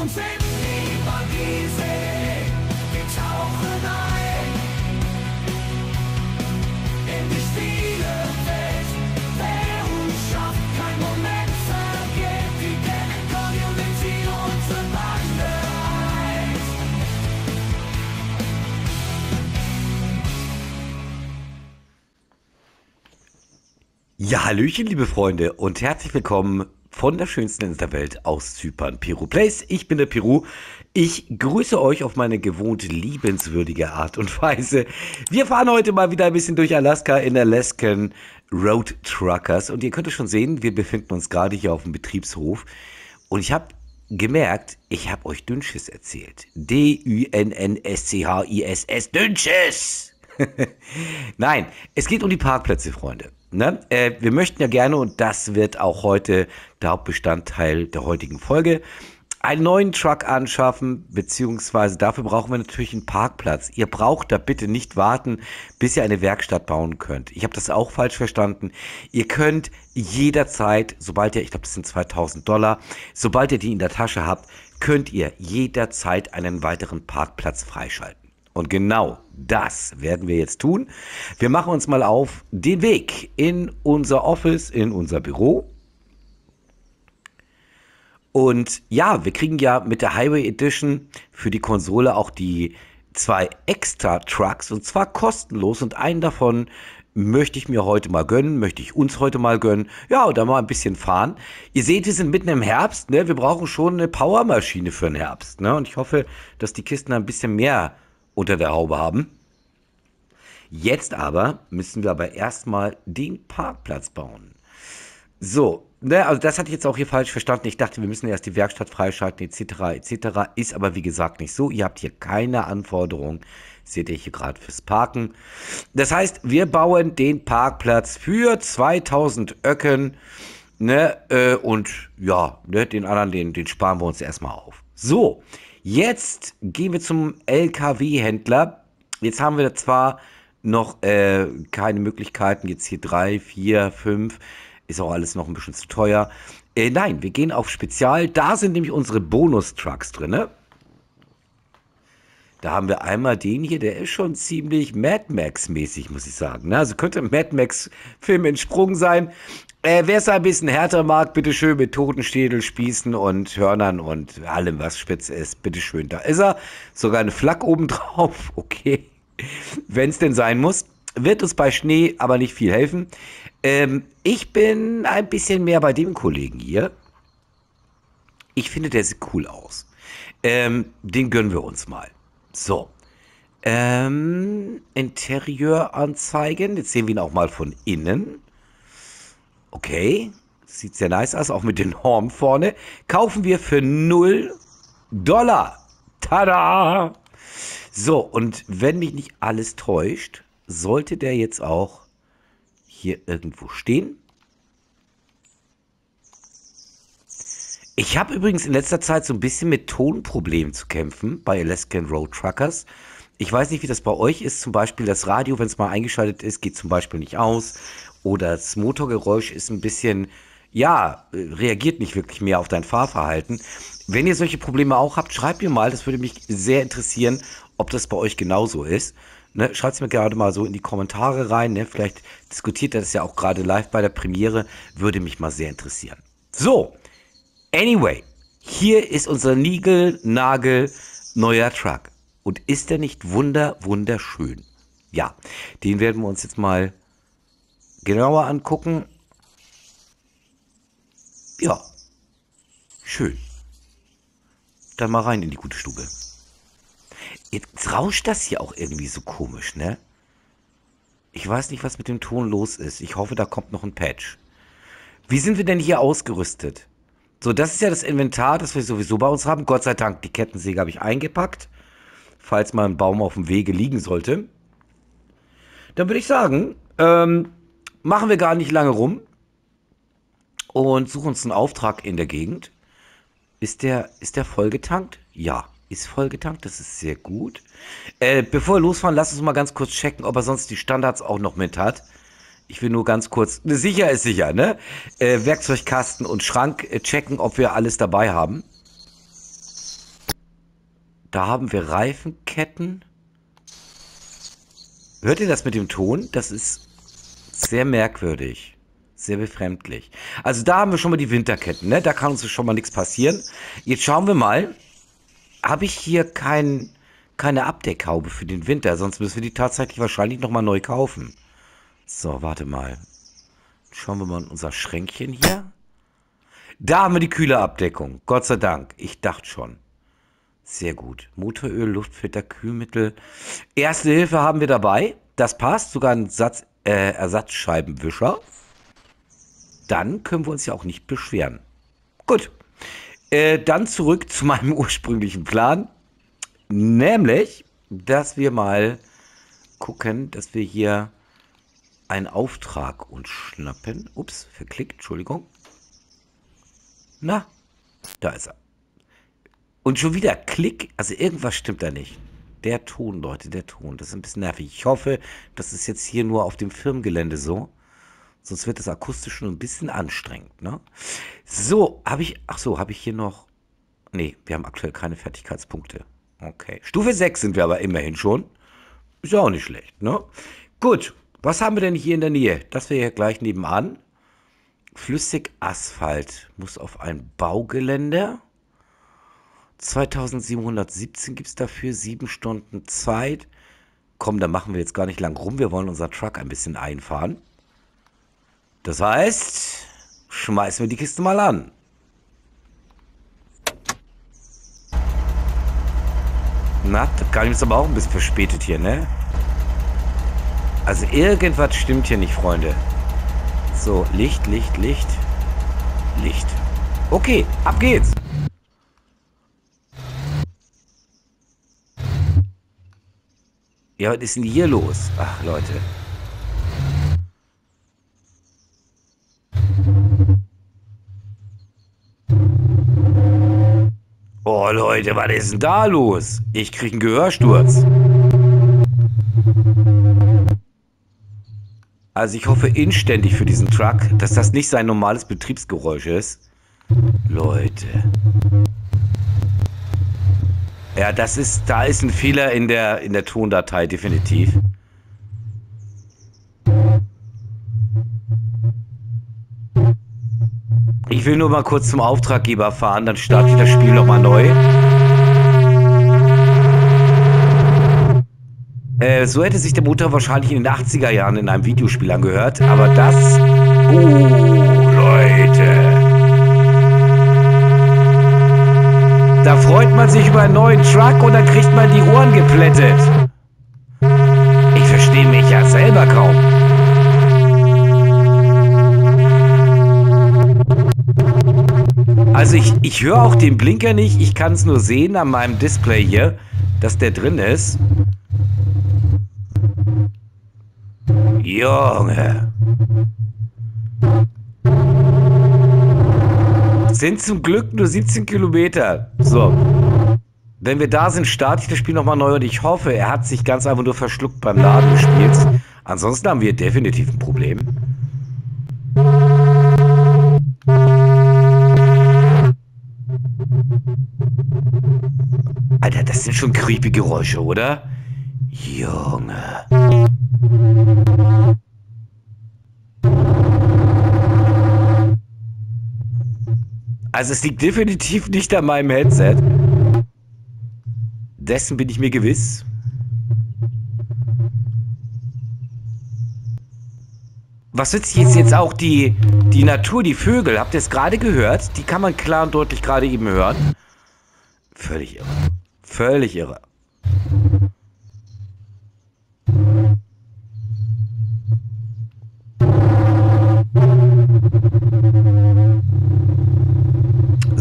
und finden über die See. Wir tauchen ein in die Spiele Welt. PeRu schafft kein Moment vergeht. Die Deck Community unsere Bande ein. Ja, hallöchen, liebe Freunde, und herzlich willkommen von der schönsten Insel der Welt aus Zypern, PeRu Place. Ich bin der PeRu. Ich grüße euch auf meine gewohnt liebenswürdige Art und Weise. Wir fahren heute mal wieder ein bisschen durch Alaska in Alaskan Road Truckers. Und ihr könnt es schon sehen, wir befinden uns gerade hier auf dem Betriebshof. Und ich habe gemerkt, ich habe euch Dünnschiss erzählt. D-U-N-N-S-C-H-I-S-S, Dünnschiss! Nein, es geht um die Parkplätze, Freunde. Ne? Wir möchten ja gerne, und das wird auch heute der Hauptbestandteil der heutigen Folge, einen neuen Truck anschaffen, beziehungsweise dafür brauchen wir natürlich einen Parkplatz. Ihr braucht da bitte nicht warten, bis ihr eine Werkstatt bauen könnt. Ich habe das auch falsch verstanden. Ihr könnt jederzeit, sobald ihr, ich glaube das sind 2000 $, sobald ihr die in der Tasche habt, könnt ihr jederzeit einen weiteren Parkplatz freischalten. Und genau das werden wir jetzt tun. Wir machen uns mal auf den Weg in unser Office, in unser Büro. Und ja, wir kriegen ja mit der Highway Edition für die Konsole auch die 2 extra Trucks, und zwar kostenlos, und einen davon möchte ich mir heute mal gönnen, möchte ich uns heute mal gönnen. Ja, und dann mal ein bisschen fahren. Ihr seht, wir sind mitten im Herbst, ne? Wir brauchen schon eine Powermaschine für den Herbst, ne? Und ich hoffe, dass die Kisten da ein bisschen mehr unter der Haube haben. Jetzt aber müssen wir aber erstmal den Parkplatz bauen. So, ne, also das hatte ich jetzt auch hier falsch verstanden. Ich dachte, wir müssen erst die Werkstatt freischalten, etc., etc. Ist aber wie gesagt nicht so. Ihr habt hier keine Anforderungen, seht ihr hier gerade, fürs Parken. Das heißt, wir bauen den Parkplatz für 2000 Öcken, ne, und ja, ne, den anderen, den sparen wir uns erstmal auf. So, jetzt gehen wir zum LKW-Händler. Jetzt haben wir zwar noch keine Möglichkeiten, jetzt hier 3, 4, 5, ist auch alles noch ein bisschen zu teuer. Nein, wir gehen auf Spezial, da sind nämlich unsere Bonus-Trucks drin. Ne? Da haben wir einmal den hier, der ist schon ziemlich Mad Max-mäßig, muss ich sagen. Ne? Also könnte ein Mad Max-Film entsprungen sein. Wer es ein bisschen härter mag, bitteschön mit Totenschädel, Spießen und Hörnern und allem, was spitz ist. Bitteschön, da ist er. Sogar eine Flak oben drauf. Okay. Wenn es denn sein muss. Wird uns bei Schnee aber nicht viel helfen. Ich bin ein bisschen mehr bei dem Kollegen hier. Ich finde, der sieht cool aus. Den gönnen wir uns mal. So. Interieur anzeigen. Jetzt sehen wir ihn auch mal von innen. Okay, sieht sehr nice aus, auch mit den Horn vorne. Kaufen wir für 0 $. Tada! So, und wenn mich nicht alles täuscht, sollte der jetzt auch hier irgendwo stehen. Ich habe übrigens in letzter Zeit so ein bisschen mit Tonproblemen zu kämpfen bei Alaskan Road Truckers. Ich weiß nicht, wie das bei euch ist. Zum Beispiel das Radio, wenn es mal eingeschaltet ist, geht zum Beispiel nicht aus. Oder das Motorgeräusch ist ein bisschen, ja, reagiert nicht wirklich mehr auf dein Fahrverhalten. Wenn ihr solche Probleme auch habt, schreibt mir mal. Das würde mich sehr interessieren, ob das bei euch genauso ist. Ne, schreibt es mir gerade mal so in die Kommentare rein. Ne? Vielleicht diskutiert ihr das ja auch gerade live bei der Premiere. Würde mich mal sehr interessieren. So, anyway. Hier ist unser Nigel-Nagel neuer Truck. Und ist der nicht wunderschön? Ja, den werden wir uns jetzt mal genauer angucken. Ja, schön. Dann mal rein in die gute Stube. Jetzt rauscht das hier auch irgendwie so komisch, ne? Ich weiß nicht, was mit dem Ton los ist. Ich hoffe, da kommt noch ein Patch. Wie sind wir denn hier ausgerüstet? So, das ist ja das Inventar, das wir sowieso bei uns haben. Gott sei Dank, die Kettensäge habe ich eingepackt. Falls mal ein Baum auf dem Wege liegen sollte. Dann würde ich sagen, machen wir gar nicht lange rum und suchen uns einen Auftrag in der Gegend. Ist der voll getankt? Ja, ist voll getankt, das ist sehr gut. Bevor wir losfahren, lass uns mal ganz kurz checken, ob er sonst die Standards auch noch mit hat. Ich will nur ganz kurz, sicher ist sicher, ne? Werkzeugkasten und Schrank checken, ob wir alles dabei haben. Da haben wir Reifenketten. Hört ihr das mit dem Ton? Das ist sehr merkwürdig. Sehr befremdlich. Also da haben wir schon mal die Winterketten, ne? Da kann uns schon mal nichts passieren. Jetzt schauen wir mal. Habe ich hier keine Abdeckhaube für den Winter? Sonst müssen wir die tatsächlich wahrscheinlich nochmal neu kaufen. So, warte mal. Schauen wir mal in unser Schränkchen hier. Da haben wir die Kühlerabdeckung. Gott sei Dank. Ich dachte schon. Sehr gut. Motoröl, Luftfilter, Kühlmittel. Erste Hilfe haben wir dabei. Das passt. Sogar ein Ersatzscheibenwischer. Dann können wir uns ja auch nicht beschweren. Gut. Dann zurück zu meinem ursprünglichen Plan. Nämlich, dass wir mal gucken, dass wir hier einen Auftrag uns schnappen. Ups, verklickt. Entschuldigung. Na, da ist er. Und schon wieder Klick. Also irgendwas stimmt da nicht. Der Ton, Leute, der Ton. Das ist ein bisschen nervig. Ich hoffe, das ist jetzt hier nur auf dem Firmengelände so. Sonst wird das akustisch schon ein bisschen anstrengend, ne? So, habe ich... Ach so, habe ich hier noch... Nee, wir haben aktuell keine Fertigkeitspunkte. Okay. Stufe 6 sind wir aber immerhin schon. Ist ja auch nicht schlecht, ne? Gut, was haben wir denn hier in der Nähe? Das wäre ja gleich nebenan. Flüssigasphalt muss auf ein Baugelände. 2717 gibt es dafür, 7 Stunden Zeit. Komm, da machen wir jetzt gar nicht lang rum. Wir wollen unseren Truck ein bisschen einfahren. Das heißt, schmeißen wir die Kiste mal an. Na, das kann ich jetzt aber auch ein bisschen verspätet hier, ne? Also irgendwas stimmt hier nicht, Freunde. So, Licht, Licht, Licht. Licht. Okay, ab geht's. Ja, was ist denn hier los? Ach, Leute. Oh Leute, was ist denn da los? Ich krieg einen Gehörsturz. Also ich hoffe inständig für diesen Truck, dass das nicht sein normales Betriebsgeräusch ist. Leute. Ja, das ist, da ist ein Fehler in der Tondatei, definitiv. Ich will nur mal kurz zum Auftraggeber fahren, dann starte ich das Spiel nochmal neu. So hätte sich der Motor wahrscheinlich in den 80er Jahren in einem Videospiel angehört, aber das... Oh, Leute. Da freut man sich über einen neuen Truck und dann kriegt man die Ohren geplättet. Ich verstehe mich ja selber kaum. Also ich höre auch den Blinker nicht, ich kann es nur sehen an meinem Display hier, dass der drin ist. Junge. Sind zum Glück nur 17 Kilometer. So. Wenn wir da sind, starte ich das Spiel nochmal neu und ich hoffe, er hat sich ganz einfach nur verschluckt beim Laden des Spiels. Ansonsten haben wir definitiv ein Problem. Alter, das sind schon creepy Geräusche, oder? Junge. Also es liegt definitiv nicht an meinem Headset. Dessen bin ich mir gewiss. Was nützt jetzt auch die Natur, die Vögel? Habt ihr es gerade gehört? Die kann man klar und deutlich gerade eben hören. Völlig irre. Völlig irre.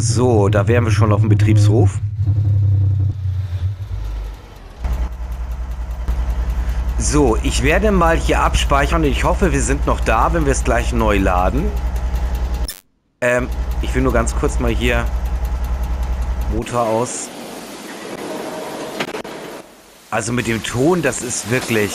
So, da wären wir schon auf dem Betriebshof. So, ich werde mal hier abspeichern. Ich hoffe, wir sind noch da, wenn wir es gleich neu laden. Ich will nur ganz kurz mal hier Motor aus. Also mit dem Ton, das ist wirklich...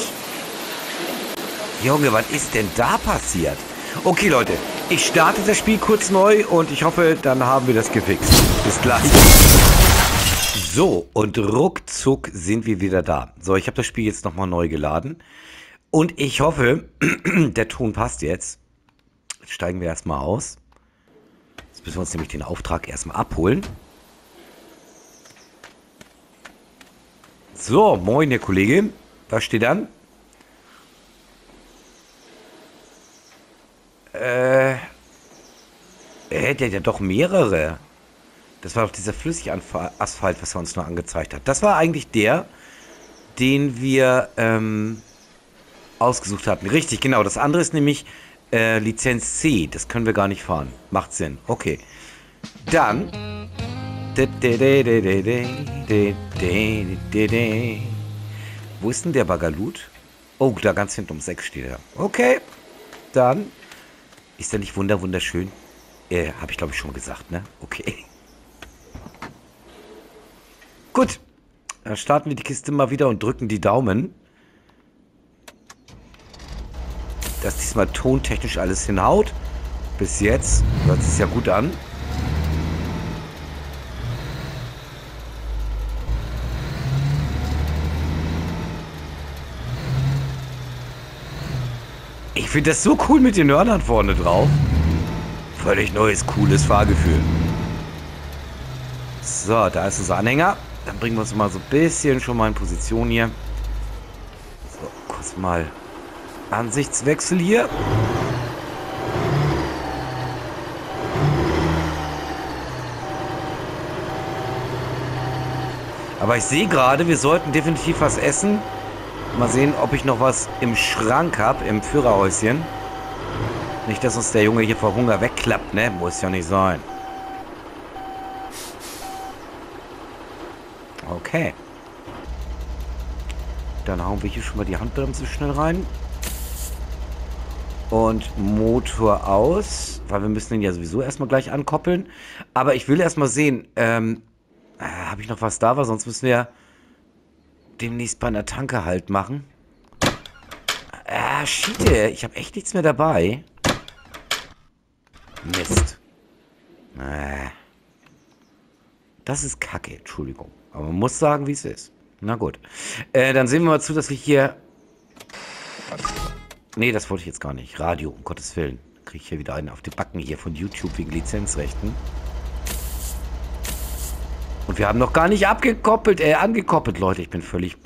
Junge, was ist denn da passiert? Okay, Leute, ich starte das Spiel kurz neu und ich hoffe, dann haben wir das gefixt. Bis gleich. So, und ruckzuck sind wir wieder da. So, ich habe das Spiel jetzt nochmal neu geladen. Und ich hoffe, der Ton passt jetzt. Jetzt steigen wir erstmal aus. Jetzt müssen wir uns nämlich den Auftrag erstmal abholen. So, moin, Herr Kollege. Was steht an? Er hätte ja doch mehrere. Das war doch dieser Flüssigasphalt, was er uns nur angezeigt hat. Das war eigentlich der, den wir ausgesucht hatten. Richtig, genau. Das andere ist nämlich Lizenz C. Das können wir gar nicht fahren. Macht Sinn. Okay. Dann. Wo ist denn der Bagalut? Oh, da ganz hinten um 6 steht er. Okay. Dann. Ist der nicht wunderschön? Habe ich glaube ich schon gesagt, ne? Okay. Gut, dann starten wir die Kiste mal wieder und drücken die Daumen. Dass diesmal tontechnisch alles hinhaut. Bis jetzt hört es ja gut an. Ich finde das so cool mit den Hörnern vorne drauf. Völlig neues, cooles Fahrgefühl. So, da ist unser Anhänger. Dann bringen wir uns mal so ein bisschen schon mal in Position hier. So, kurz mal Ansichtswechsel hier. Aber ich sehe gerade, wir sollten definitiv was essen. Mal sehen, ob ich noch was im Schrank habe, im Führerhäuschen. Nicht, dass uns der Junge hier vor Hunger wegklappt, ne? Muss ja nicht sein. Okay. Dann hauen wir hier schon mal die Handbremse schnell rein. Und Motor aus. Weil wir müssen ihn ja sowieso erstmal gleich ankoppeln. Aber ich will erstmal sehen, habe ich noch was da? Weil sonst müssen wir demnächst bei einer Tanke halt machen. Ah, Schiede. Ich habe echt nichts mehr dabei. Mist. Das ist Kacke. Entschuldigung. Aber man muss sagen, wie es ist. Na gut. Dann sehen wir mal zu, dass wir hier... Nee, das wollte ich jetzt gar nicht. Radio, um Gottes Willen. Kriege ich hier wieder einen auf die Backen hier von YouTube wegen Lizenzrechten. Und wir haben noch gar nicht abgekoppelt, angekoppelt. Leute, ich bin völlig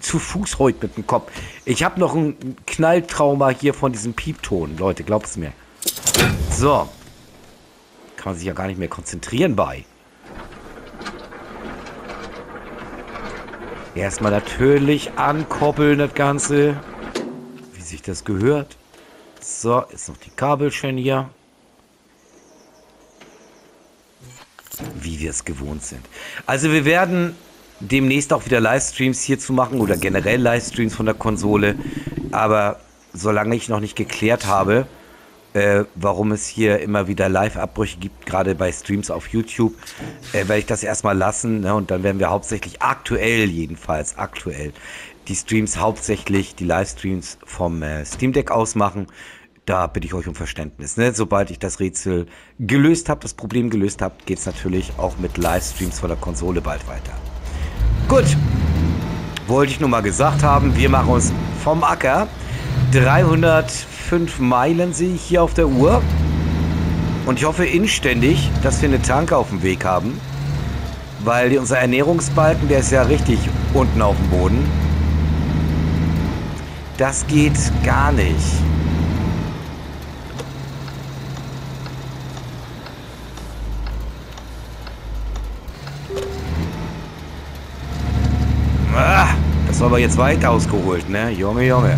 zu Fuß heute mit dem Kopf. Ich habe noch ein Knalltrauma hier von diesem Piepton. Leute, glaubt's mir. So. Kann man sich ja gar nicht mehr konzentrieren bei. Erstmal natürlich ankoppeln das Ganze, wie sich das gehört. So, jetzt noch die Kabelchen hier. Wie wir es gewohnt sind. Also wir werden demnächst auch wieder Livestreams hierzu machen oder generell Livestreams von der Konsole. Aber solange ich noch nicht geklärt habe, warum es hier immer wieder Live-Abbrüche gibt, gerade bei Streams auf YouTube, werde ich das erstmal lassen, ne? Und dann werden wir hauptsächlich aktuell die Streams, hauptsächlich die Livestreams vom Steam Deck aus machen. Da bitte ich euch um Verständnis, ne? Sobald ich das Rätsel gelöst habe, das Problem gelöst habe, geht es natürlich auch mit Livestreams von der Konsole bald weiter. Gut, wollte ich nur mal gesagt haben, wir machen uns vom Acker. 305 Meilen sehe ich hier auf der Uhr. Und ich hoffe inständig, dass wir eine Tanke auf dem Weg haben. Weil unser Ernährungsbalken, der ist ja richtig unten auf dem Boden. Das geht gar nicht. Ah, das war aber jetzt weit ausgeholt, ne? Junge, Junge.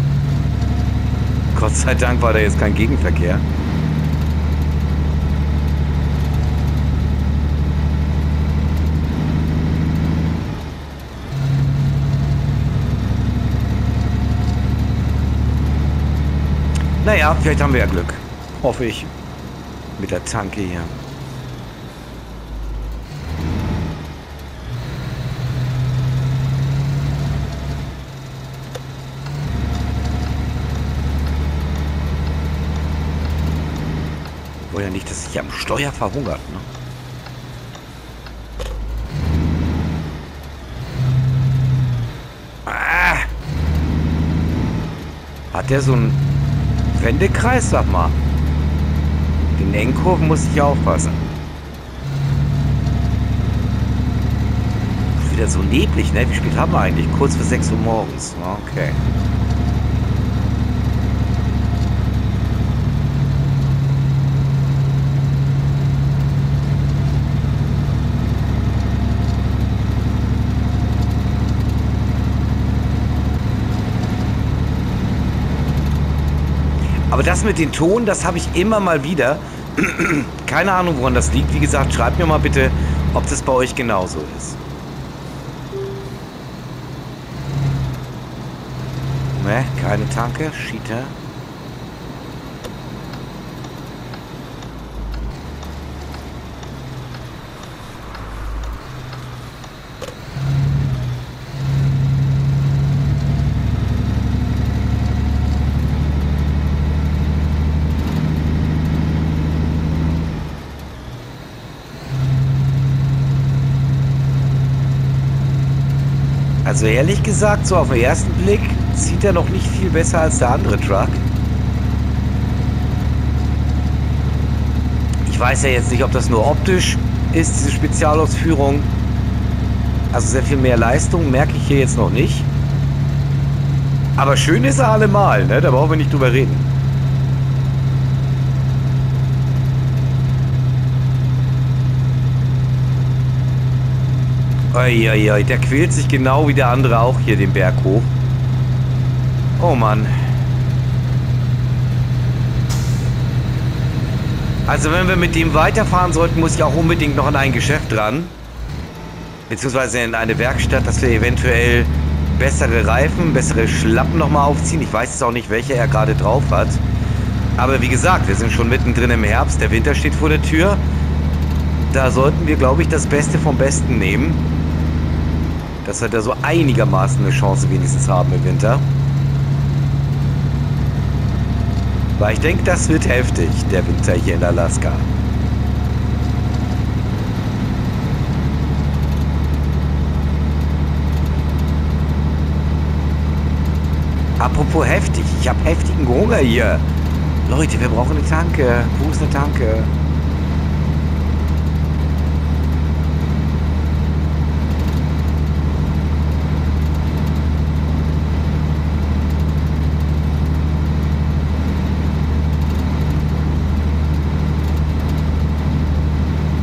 Gott sei Dank war da jetzt kein Gegenverkehr. Naja, vielleicht haben wir ja Glück. Hoffe ich. Mit der Tanke hier. Oder nicht, dass sich am Steuer verhungert, ne? Hat der so einen Wendekreis, sag mal. Den Engkurven muss ich ja aufpassen. Ist wieder so neblig, ne? Wie spät haben wir eigentlich? Kurz vor 6 Uhr morgens. Okay. Aber das mit den Ton, das habe ich immer mal wieder. Keine Ahnung, woran das liegt. Wie gesagt, schreibt mir mal bitte, ob das bei euch genauso ist. Ne, keine Tanke, Cheater. Also ehrlich gesagt, so auf den ersten Blick sieht er noch nicht viel besser als der andere Truck. Ich weiß ja jetzt nicht, ob das nur optisch ist, diese Spezialausführung. Also sehr viel mehr Leistung merke ich hier jetzt noch nicht. Aber schön ist er allemal, ne? Da brauchen wir nicht drüber reden. Uiuiui, ui, der quält sich genau wie der andere auch hier den Berg hoch. Oh Mann. Also wenn wir mit dem weiterfahren sollten, muss ich auch unbedingt noch an ein Geschäft ran. Beziehungsweise in eine Werkstatt, dass wir eventuell bessere Reifen, bessere Schlappen nochmal aufziehen. Ich weiß jetzt auch nicht, welche er gerade drauf hat. Aber wie gesagt, wir sind schon mittendrin im Herbst. Der Winter steht vor der Tür. Da sollten wir, glaube ich, das Beste vom Besten nehmen. Das hat ja so einigermaßen eine Chance wenigstens haben im Winter. Weil ich denke, das wird heftig, der Winter hier in Alaska. Apropos heftig, ich habe heftigen Hunger hier. Leute, wir brauchen eine Tanke. Wo ist eine Tanke?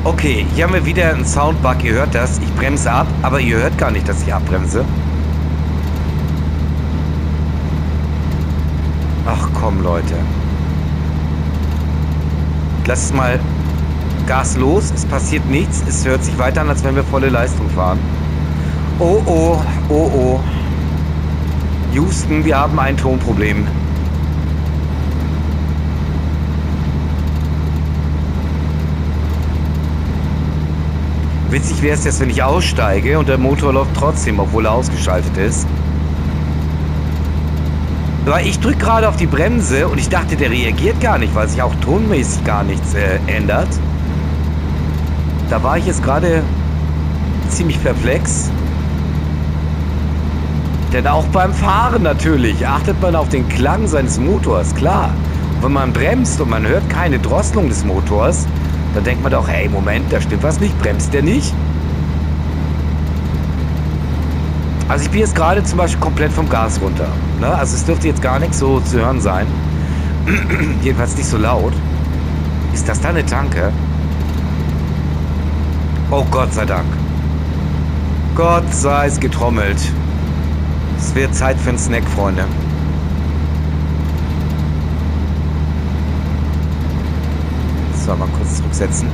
Okay, hier haben wir wieder einen Soundbug, ihr hört das. Ich bremse ab, aber ihr hört gar nicht, dass ich abbremse. Ach komm, Leute. Lasst mal Gas los, es passiert nichts. Es hört sich weiter an, als wenn wir volle Leistung fahren. Oh, oh, oh, oh. Houston, wir haben ein Tonproblem. Witzig wäre es jetzt, wenn ich aussteige und der Motor läuft trotzdem, obwohl er ausgeschaltet ist. Aber ich drücke gerade auf die Bremse und ich dachte, der reagiert gar nicht, weil sich auch tonmäßig gar nichts ändert. Da war ich jetzt gerade ziemlich perplex. Denn auch beim Fahren natürlich achtet man auf den Klang seines Motors, klar. Und wenn man bremst und man hört keine Drosselung des Motors, dann denkt man doch, hey, Moment, da stimmt was nicht, bremst der nicht? Also ich bin jetzt gerade zum Beispiel komplett vom Gas runter. Ne? Also es dürfte jetzt gar nichts so zu hören sein. Jedenfalls nicht so laut. Ist das da eine Tanke? Oh Gott sei Dank. Gott sei es getrommelt. Es wird Zeit für einen Snack, Freunde. Mal kurz zurücksetzen.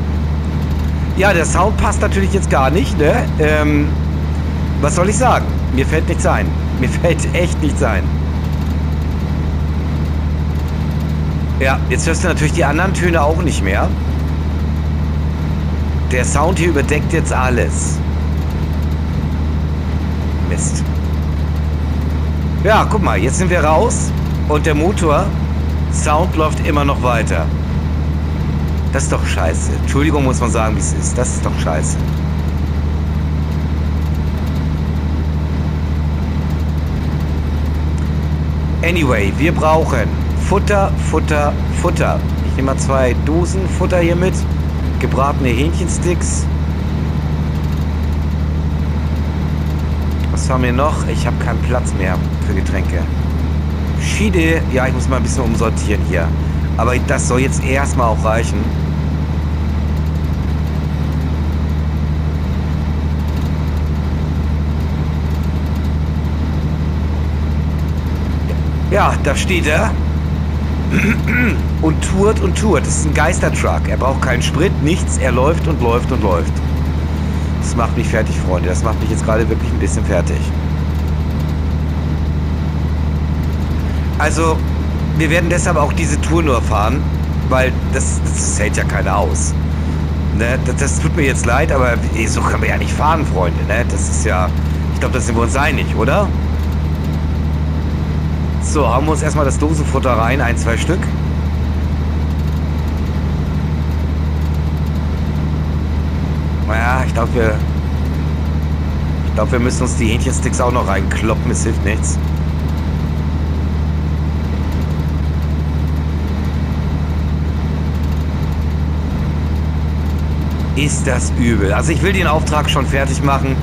Ja, der Sound passt natürlich jetzt gar nicht, ne? Was soll ich sagen? Mir fällt nichts ein. Mir fällt echt nichts ein. Ja, jetzt hörst du natürlich die anderen Töne auch nicht mehr. Der Sound hier überdeckt jetzt alles. Mist. Ja, guck mal, jetzt sind wir raus und der Motor, Sound läuft immer noch weiter. Das ist doch scheiße. Entschuldigung, muss man sagen, wie es ist. Das ist doch scheiße. Anyway, wir brauchen Futter, Futter, Futter. Ich nehme mal 2 Dosen Futter hier mit. Gebratene Hähnchensticks. Was haben wir noch? Ich habe keinen Platz mehr für Getränke. Schiede. Ja, ich muss mal ein bisschen umsortieren hier. Aber das soll jetzt erstmal auch reichen. Ja, da steht er. Und tourt und tourt. Das ist ein Geistertruck. Er braucht keinen Sprit, nichts. Er läuft und läuft und läuft. Das macht mich fertig, Freunde. Das macht mich jetzt gerade wirklich ein bisschen fertig. Also, wir werden deshalb auch diese Tour nur fahren, weil das hält ja keiner aus. Ne? Das tut mir jetzt leid, aber so können wir ja nicht fahren, Freunde. Ne? Das ist ja... Ich glaube, da sind wir uns einig, oder? So, haben wir uns erstmal das Dosenfutter rein, 1, 2 Stück. Naja, ich glaube, wir müssen uns die Hähnchensticks auch noch reinkloppen, es hilft nichts. Ist das übel. Also ich will den Auftrag schon fertig machen,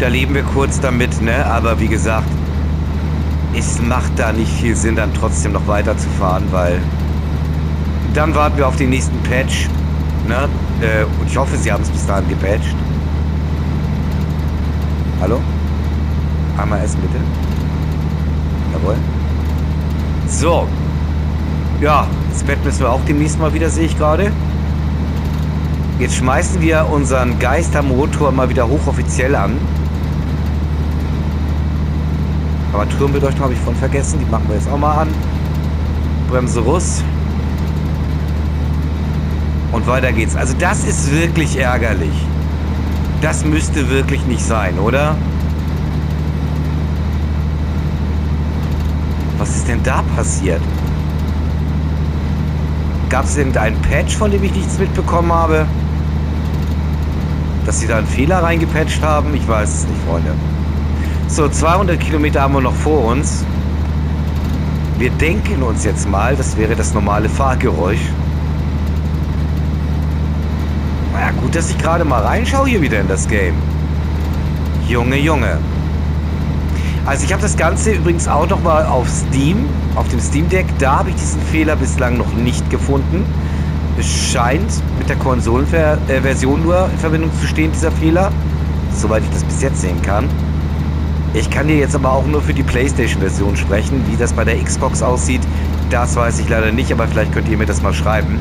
da leben wir kurz damit, ne? Aber wie gesagt, es macht da nicht viel Sinn, dann trotzdem noch weiterzufahren, weil dann warten wir auf den nächsten Patch. Ne? Und ich hoffe, sie haben es bis dahin gepatcht. Hallo? Einmal essen, bitte. Jawohl. So. Ja, das Bett müssen wir auch demnächst mal wieder, sehe ich gerade. Jetzt schmeißen wir unseren Geistermotor mal wieder hochoffiziell an. Aber Turmbeleuchtung habe ich vorhin vergessen. Die machen wir jetzt auch mal an. Bremse Russ. Und weiter geht's. Also das ist wirklich ärgerlich. Das müsste wirklich nicht sein, oder? Was ist denn da passiert? Gab es irgendeinen Patch, von dem ich nichts mitbekommen habe? Dass sie da einen Fehler reingepatcht haben? Ich weiß es nicht, Freunde. So, 200 Kilometer haben wir noch vor uns. Wir denken uns jetzt mal, das wäre das normale Fahrgeräusch. Na ja, gut, dass ich gerade mal reinschaue hier wieder in das Game. Junge, Junge. Also ich habe das Ganze übrigens auch nochmal auf Steam, auf dem Steam Deck. Da habe ich diesen Fehler bislang noch nicht gefunden. Es scheint mit der Konsolenversion nur in Verbindung zu stehen, dieser Fehler. Soweit ich das bis jetzt sehen kann. Ich kann hier jetzt aber auch nur für die PlayStation-Version sprechen. Wie das bei der Xbox aussieht, das weiß ich leider nicht, aber vielleicht könnt ihr mir das mal schreiben.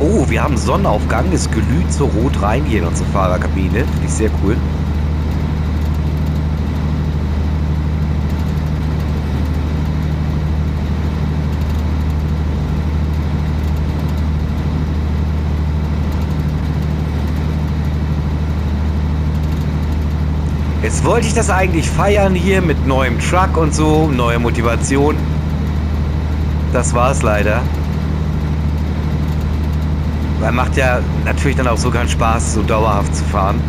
Oh, wir haben Sonnenaufgang. Es glüht so rot rein hier in unsere Fahrerkabine. Finde ich sehr cool. Jetzt wollte ich das eigentlich feiern hier mit neuem Truck und so, neue Motivation. Das war's leider. Weil macht ja natürlich dann auch so keinen Spaß, so dauerhaft zu fahren.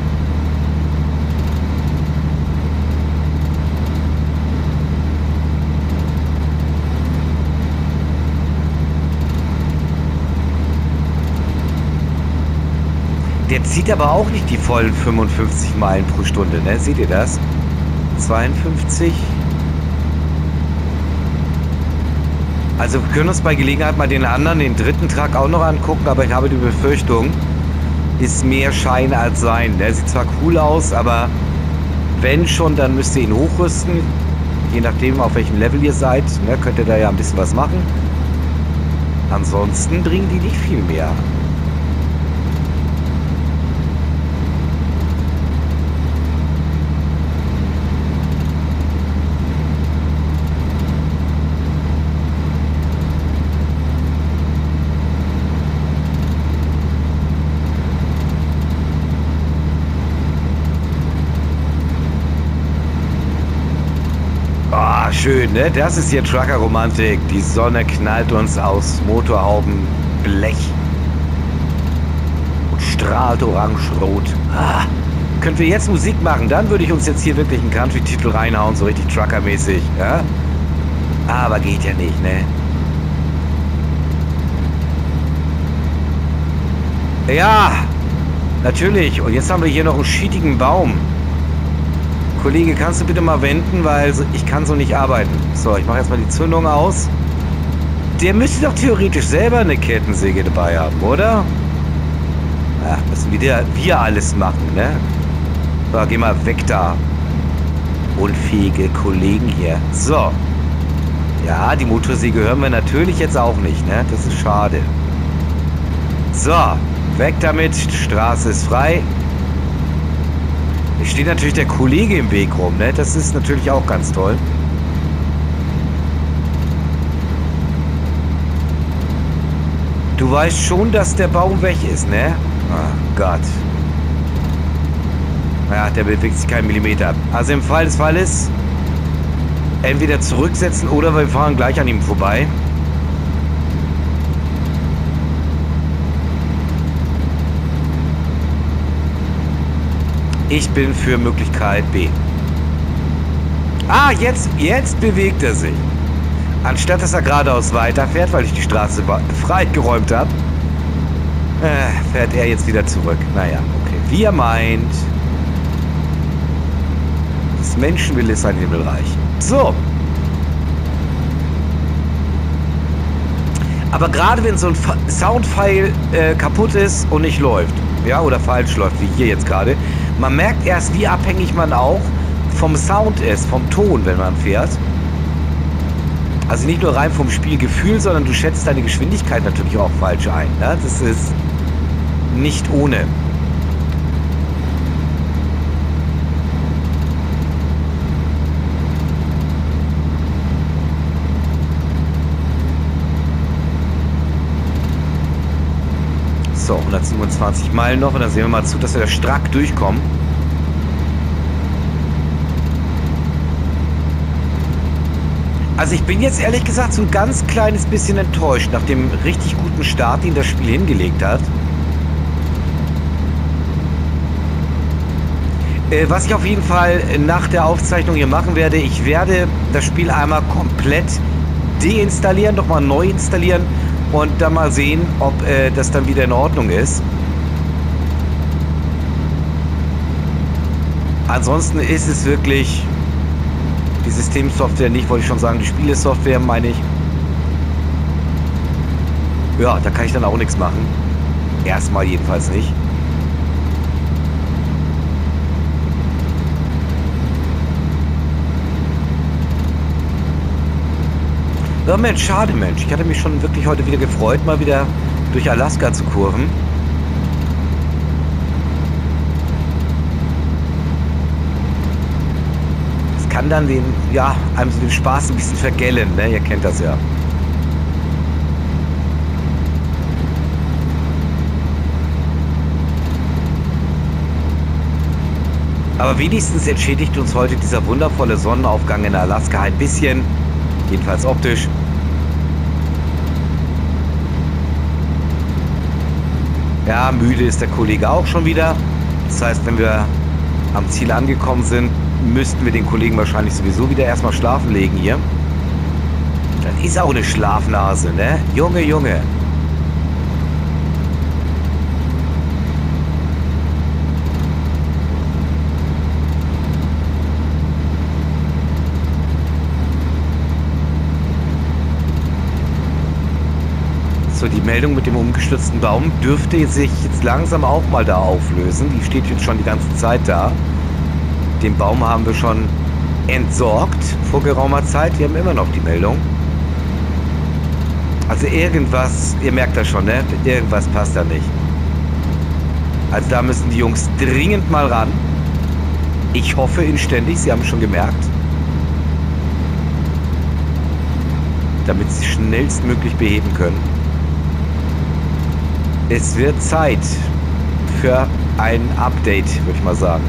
Der zieht aber auch nicht die vollen 55 Meilen pro Stunde, ne? Seht ihr das? 52. Also wir können uns bei Gelegenheit mal den anderen, den dritten Truck auch noch angucken, aber ich habe die Befürchtung, ist mehr Schein als Sein. Der sieht zwar cool aus, aber wenn schon, dann müsst ihr ihn hochrüsten. Je nachdem, auf welchem Level ihr seid, ne? Könnt ihr da ja ein bisschen was machen. Ansonsten bringen die nicht viel mehr. Schön, ne? Das ist hier Trucker-Romantik. Die Sonne knallt uns aus Motorhaubenblech. und strahlt orange-rot. Ah, könnten wir jetzt Musik machen, dann würde ich uns jetzt hier wirklich einen Country-Titel reinhauen, so richtig truckermäßig, ja? Aber geht ja nicht, ne? Ja, natürlich. Und jetzt haben wir hier noch einen schietigen Baum. Kollege, kannst du bitte mal wenden, weil ich kann so nicht arbeiten. So, ich mache jetzt mal die Zündung aus. Der müsste doch theoretisch selber eine Kettensäge dabei haben, oder? Ach, was wir alles machen, ne? So, geh mal weg da. Unfähige Kollegen hier. So. Ja, die Motorsäge hören wir natürlich jetzt auch nicht, ne? Das ist schade. So, weg damit. Die Straße ist frei. Es steht natürlich der Kollege im Weg rum, ne? Das ist natürlich auch ganz toll. Du weißt schon, dass der Baum weg ist, ne? Oh Gott. Ja, der bewegt sich keinen Millimeter. Also im Fall des Falles entweder zurücksetzen oder wir fahren gleich an ihm vorbei. Ich bin für Möglichkeit B. Ah, jetzt bewegt er sich. Anstatt dass er geradeaus weiterfährt, weil ich die Straße freigeräumt habe, fährt er jetzt wieder zurück. Naja, okay. Wie er meint, das Menschenwille ist ein Himmelreich. So. Aber gerade wenn so ein Soundfile kaputt ist und nicht läuft, ja, oder falsch läuft, wie hier jetzt gerade, man merkt erst, wie abhängig man auch vom Sound ist, vom Ton, wenn man fährt. Also nicht nur rein vom Spielgefühl, sondern du schätzt deine Geschwindigkeit natürlich auch falsch ein. Ne? Das ist nicht ohne. So, 127 Meilen noch und dann sehen wir mal zu, dass wir da strack durchkommen. Also ich bin jetzt ehrlich gesagt so ein ganz kleines bisschen enttäuscht nach dem richtig guten Start, den das Spiel hingelegt hat. Was ich auf jeden Fall nach der Aufzeichnung hier machen werde, ich werde das Spiel einmal komplett deinstallieren, nochmal neu installieren und dann mal sehen, ob das dann wieder in Ordnung ist. Ansonsten ist es wirklich... Die Systemsoftware nicht, wollte ich schon sagen, die Spielesoftware meine ich. Ja, da kann ich dann auch nichts machen. Erstmal jedenfalls nicht. Ja, Mensch, schade, Mensch. Ich hatte mich schon wirklich heute wieder gefreut, mal wieder durch Alaska zu kurven. Kann dann den, ja, einem so den Spaß ein bisschen vergällen, ne? Ihr kennt das ja. Aber wenigstens entschädigt uns heute dieser wundervolle Sonnenaufgang in Alaska ein bisschen, jedenfalls optisch. Ja, müde ist der Kollege auch schon wieder. Das heißt, wenn wir am Ziel angekommen sind, müssten wir den Kollegen wahrscheinlich sowieso wieder erstmal schlafen legen hier. Das ist auch eine Schlafnase, ne? Junge, Junge. So, die Meldung mit dem umgestürzten Baum dürfte sich jetzt langsam auch mal da auflösen. Die steht jetzt schon die ganze Zeit da. Den Baum haben wir schon entsorgt vor geraumer Zeit. Wir haben immer noch die Meldung. Also irgendwas, ihr merkt das schon, ne? Irgendwas passt da nicht. Also da müssen die Jungs dringend mal ran. Ich hoffe inständig, sie haben es schon gemerkt. Damit sie schnellstmöglich beheben können. Es wird Zeit für ein Update, würde ich mal sagen.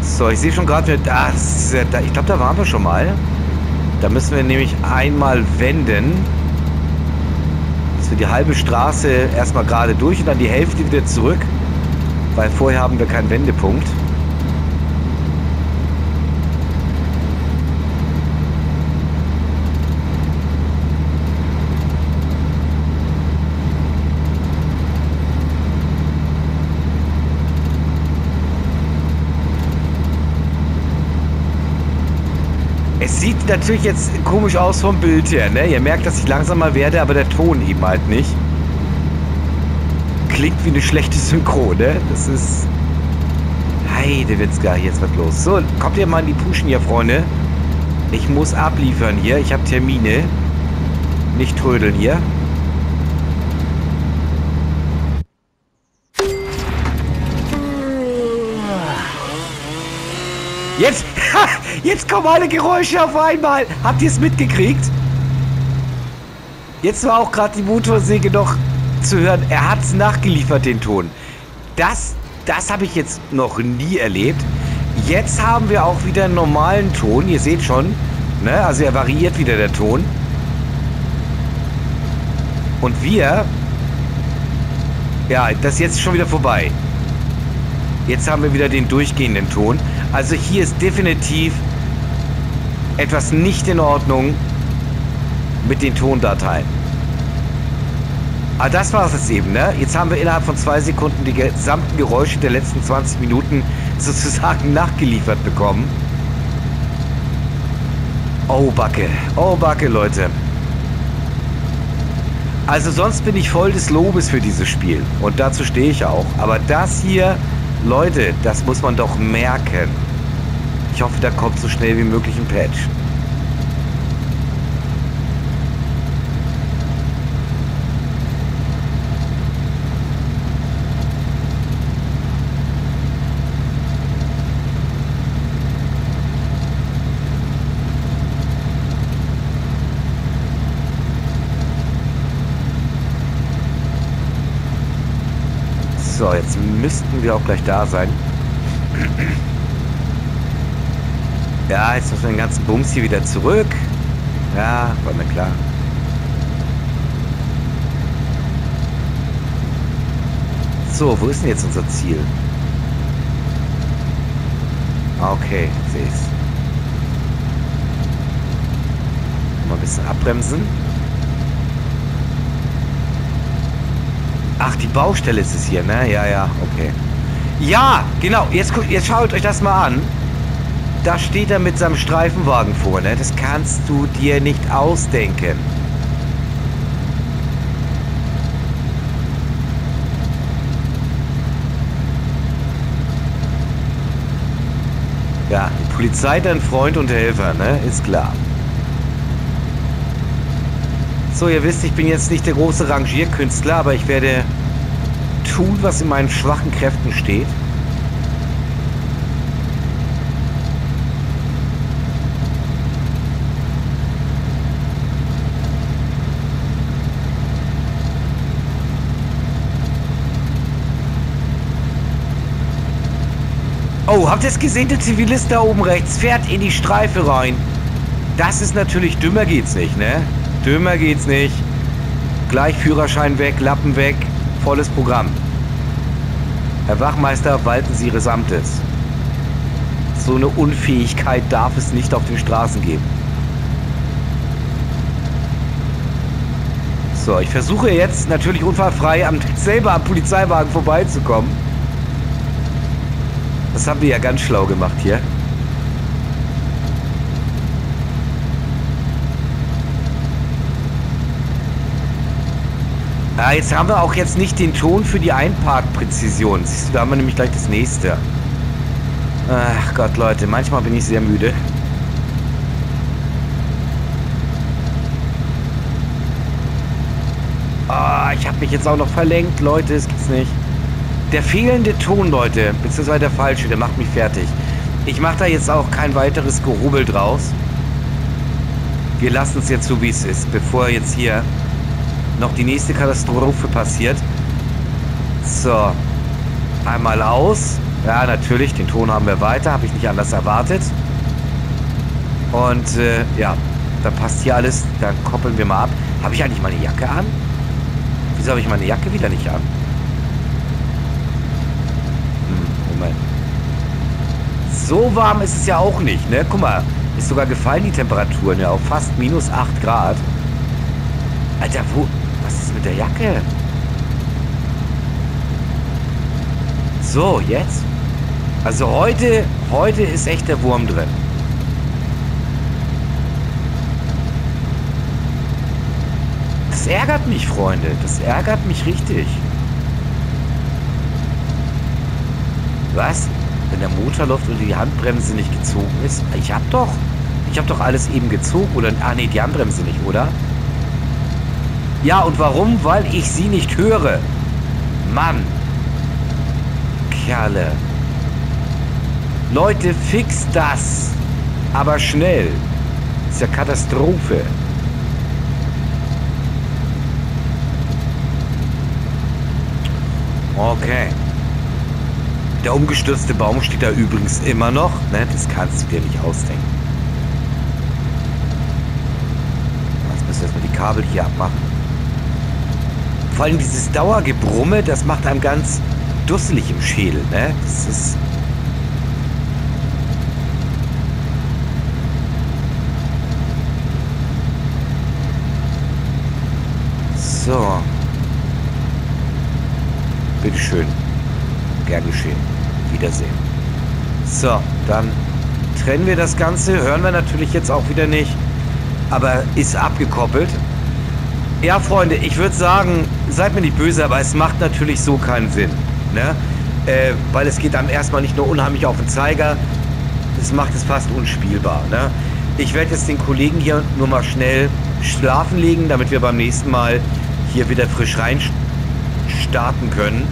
So, ich sehe schon gerade, ich glaube, da waren wir schon mal. Da müssen wir nämlich einmal wenden. dass wir die halbe Straße erstmal gerade durch und dann die Hälfte wieder zurück, weil vorher haben wir keinen Wendepunkt. Es sieht natürlich jetzt komisch aus vom Bild her, ne? Ihr merkt, dass ich langsamer werde, aber der Ton eben halt nicht. Klingt wie eine schlechte Synchro, ne? Das ist... Heidewitzka, hier ist was los. So, kommt ihr mal in die Puschen hier, Freunde. Ich muss abliefern hier, ich habe Termine. Nicht trödeln hier. Jetzt... Jetzt kommen alle Geräusche auf einmal. Habt ihr es mitgekriegt? Jetzt war auch gerade die Motorsäge noch zu hören. Er hat es nachgeliefert, den Ton. Das habe ich jetzt noch nie erlebt. Jetzt haben wir auch wieder einen normalen Ton. Ihr seht schon, ne? Also er variiert wieder, der Ton. Und wir... Ja, das ist jetzt schon wieder vorbei. Jetzt haben wir wieder den durchgehenden Ton. Also hier ist definitiv etwas nicht in Ordnung mit den Tondateien. Aber das war es jetzt eben, ne? Jetzt haben wir innerhalb von 2 Sekunden die gesamten Geräusche der letzten 20 Minuten sozusagen nachgeliefert bekommen. Oh Backe, Leute. Also sonst bin ich voll des Lobes für dieses Spiel. Und dazu stehe ich auch. Aber das hier... Leute, das muss man doch merken. Ich hoffe, da kommt so schnell wie möglich ein Patch. So, jetzt müssten wir auch gleich da sein. Ja, jetzt müssen wir den ganzen Bums hier wieder zurück. Ja, war mir klar. So, wo ist denn jetzt unser Ziel? Okay, jetzt sehe ich's. Mal ein bisschen abbremsen. Ach, die Baustelle ist es hier, ne? Ja, ja, okay. Ja, genau. Jetzt schaut euch das mal an. Da steht er mit seinem Streifenwagen vor, ne? Das kannst du dir nicht ausdenken. Ja, die Polizei, dein Freund und Helfer, ne? Ist klar. So, ihr wisst, ich bin jetzt nicht der große Rangierkünstler, aber ich werde tun, was in meinen schwachen Kräften steht. Oh, habt ihr es gesehen? Der Zivilist da oben rechts fährt in die Streife rein. Das ist natürlich, dümmer geht's nicht, ne? Dümmer geht's nicht. Gleich Führerschein weg, Lappen weg, volles Programm. Herr Wachmeister, walten Sie Ihres Amtes. So eine Unfähigkeit darf es nicht auf den Straßen geben. So, ich versuche jetzt natürlich unfallfrei selber am Polizeiwagen vorbeizukommen. Das haben wir ja ganz schlau gemacht hier. Ah, jetzt haben wir auch jetzt nicht den Ton für die Einparkpräzision. Siehst du, da haben wir nämlich gleich das nächste. Ach Gott, Leute, manchmal bin ich sehr müde. Ah, ich habe mich jetzt auch noch verlenkt, Leute, das gibt's nicht. Der fehlende Ton, Leute, beziehungsweise der falsche, der macht mich fertig. Ich mache da jetzt auch kein weiteres Gerubel draus. Wir lassen es jetzt so, wie es ist, bevor jetzt hier... noch die nächste Katastrophe passiert. So. Einmal aus. Ja, natürlich. Den Ton haben wir weiter. Habe ich nicht anders erwartet. Und ja. Dann passt hier alles. Dann koppeln wir mal ab. Habe ich eigentlich meine Jacke an? Wieso habe ich meine Jacke wieder nicht an? Moment. So warm ist es ja auch nicht, ne? Guck mal, ist sogar gefallen die Temperatur, ne? Auf fast minus 8 Grad. Alter, wo... Was ist mit der Jacke? So, jetzt? Also heute ist echt der Wurm drin. Das ärgert mich, Freunde. Das ärgert mich richtig. Was? Wenn der Motor läuft und die Handbremse nicht gezogen ist? Ich hab doch alles eben gezogen, oder? Ah, nee, die Handbremse nicht, oder? Ja, und warum? Weil ich sie nicht höre. Mann. Kerle. Leute, fix das. Aber schnell. Ist ja Katastrophe. Okay. Der umgestürzte Baum steht da übrigens immer noch. Ne? Das kannst du dir nicht ausdenken. Jetzt müssen wir erstmal die Kabel hier abmachen. Vor allem dieses Dauergebrumme, das macht einem ganz dusselig im Schädel. Ne? Das ist... So. Bitteschön. Gern geschehen. Wiedersehen. So, dann trennen wir das Ganze. Hören wir natürlich jetzt auch wieder nicht. Aber ist abgekoppelt. Ja, Freunde, ich würde sagen, seid mir nicht böse, aber es macht natürlich so keinen Sinn. Ne? Weil es geht einem erstmal nicht nur unheimlich auf den Zeiger. Das macht es fast unspielbar. Ne? Ich werde jetzt den Kollegen hier nur mal schnell schlafen legen, damit wir beim nächsten Mal hier wieder frisch rein starten können.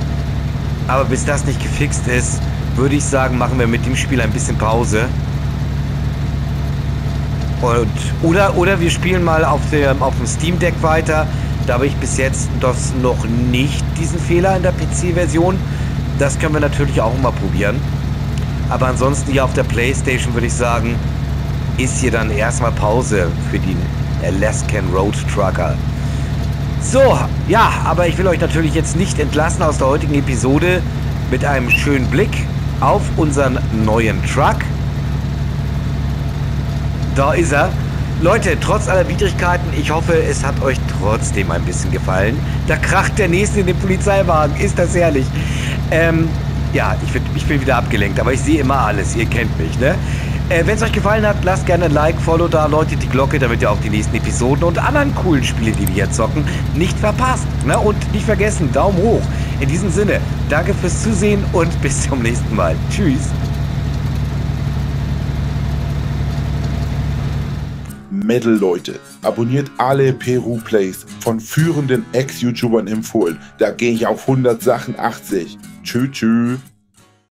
Aber bis das nicht gefixt ist, würde ich sagen, machen wir mit dem Spiel ein bisschen Pause. Und, oder wir spielen mal auf dem Steam Deck weiter. Da habe ich bis jetzt das noch nicht, diesen Fehler in der PC-Version. Das können wir natürlich auch mal probieren. Aber ansonsten hier auf der PlayStation würde ich sagen, ist hier dann erstmal Pause für die Alaskan Road Trucker. So, ja, aber ich will euch natürlich jetzt nicht entlassen aus der heutigen Episode mit einem schönen Blick auf unseren neuen Truck. Da ist er. Leute, trotz aller Widrigkeiten, ich hoffe, es hat euch trotzdem ein bisschen gefallen. Da kracht der Nächste in den Polizeiwagen. Ist das herrlich. Ja, ich bin wieder abgelenkt, aber ich sehe immer alles. Ihr kennt mich, ne? Wenn es euch gefallen hat, lasst gerne ein Like, Follow da, läutet die Glocke, damit ihr auch die nächsten Episoden und anderen coolen Spiele, die wir hier zocken, nicht verpasst. Ne? Und nicht vergessen, Daumen hoch. In diesem Sinne, danke fürs Zusehen und bis zum nächsten Mal. Tschüss. Metal Leute, abonniert alle PeRu Plays, von führenden Ex-YouTubern empfohlen. Da gehe ich auf 100 Sachen 80. Tschüss.